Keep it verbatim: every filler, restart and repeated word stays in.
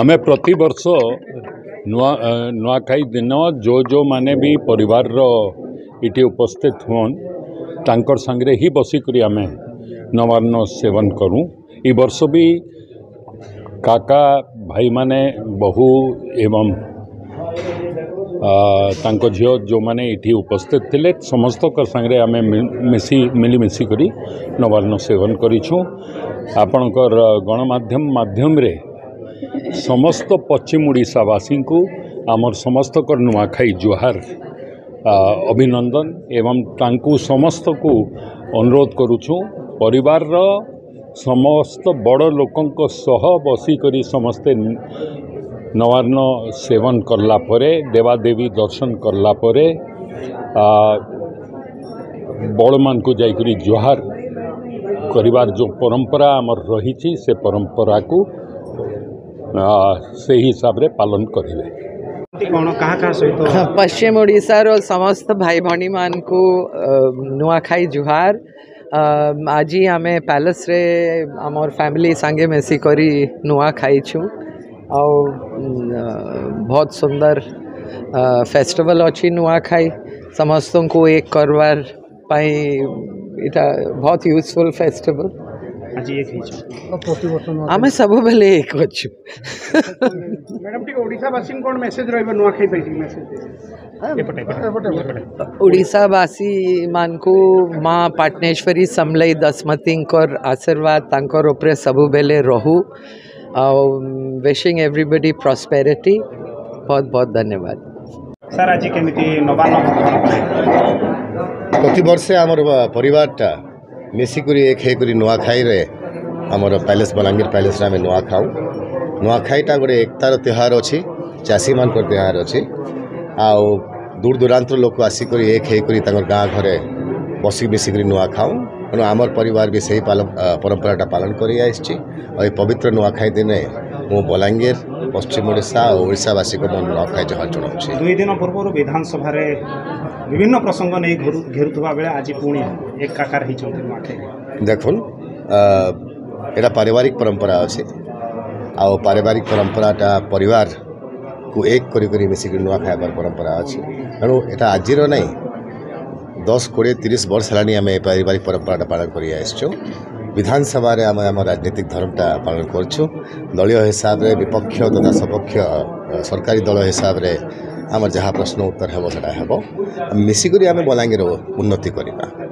आमे प्रति वर्ष नुआखाई दिन जो जो माने भी परिवार रो इटी उपस्थित होन तांकर संगरे ही बसिकरी आमे नवान्न सेवन करूँ। ई वर्ष भी काका भाई माने बहु एवं तांको झियो जो माने इटी उपस्थित थिले समस्त कर संगरे आमे मिसी मिली मिसी करी नवान्न सेवन करिछू। आपणकर गणमाध्यम माध्यम रे समस्त पश्चिम ओडावासी को आमर समस्त कर नुआखाई जोहार अभिनंदन एवं तांकू समस्त को अनुरोध करुछु परिवार रो समस्त बड़ लोकंक सह बसी करी समस्ते नवान्न सेवन करला परे देवादेवी दर्शन करला परे बड़ मान को जाइकरी जोहार परिवार जो परंपरा आमर रही से परंपरा को से हिसाब रे पालन करें। पश्चिम ओडिशार समस्त भाई भाई मान को नुआखाई जुहार। आज आम पैलेस रे आमर फैमिली सांगे मेसी करी नुआ खाइछु और बहुत सुंदर फेस्टिवल अच्छी नुआखाई समस्त को एक करवार पाई इटा बहुत यूजफुल फेस्टिवल आम सब बेले एक अच्छे ओडावासी मान को माँ पाटनेश्वरी समलई दशमती आशीर्वाद तांकर उपरे सब बेले रहू। Wishing everybody prosperity. बहुत बहुत धन्यवाद सर। आज केमिति प्रति वर्षे आमर परिवारटा मिसिकुरी एक हेकुरी नुआखाई रे आमर पैलेस बलांगीर पैलेस रे आमे नुआ खाऊ। नुआखाईटा गोटे एकतार तिहार अच्छी चाषी मान तिहार अच्छी आउ दूर दूरांतर लोक आसिक एक हेकुरी तांकर गाँ घरे बस मिसिकुरी नुआ खाऊ। तेणु आमर परिवार भी सही परंपराटा पालन करी आइछि। और पवित्र नुआखाई दिन मु बलांगीर पश्चिम ओडिशा और ओडावासी को मन नुआखाई जोहार जनाऊँ। दुई दिन पूर्व विधानसभा विभिन्न प्रसंग नहीं घेरुवा बेले आज पुणी एक आकार होती देखुन एटा पारिवारिक परंपरा अच्छे आउ पारिवारिक परंपराटा परिवार को एक करी मिसिक नुआ खाइबार परंपरा अच्छे। तेणु एटा आज नहीं दस कोड़े तीस वर्ष है पारिवारिक परंपराटा पालन करी आसछुँ। विधानसभा रे आमे आम राजनीतिक धर्मटा पालन करछु। दलीय हिसाब रे विपक्ष तथा सपक्ष सरकारी दल हिसाब रे आम जहाँ प्रश्न उत्तर हेब सेटा हेब मिसिकरी आम बलांगीर उन्नति करिबा।